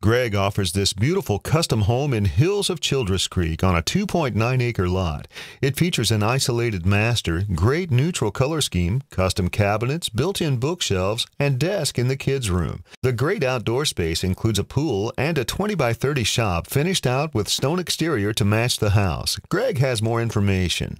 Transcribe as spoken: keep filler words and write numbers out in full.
Greg offers this beautiful custom home in Hills of Childress Creek on a two point nine acre lot. It features an isolated master, great neutral color scheme, custom cabinets, built-in bookshelves, and desk in the kids' room. The great outdoor space includes a pool and a twenty by thirty shop finished out with stone exterior to match the house. Greg has more information.